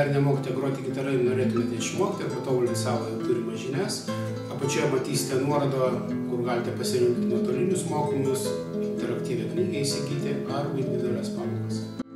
Dar nemokite groti gitarai, norėtumėte išmokti, patobulinti savo turimas žinias. Apačioje matysite nuorodą, kur galite pasirinkti nuotolinius mokymus, interaktyvią knygą įsigyti ar individualias pamokas.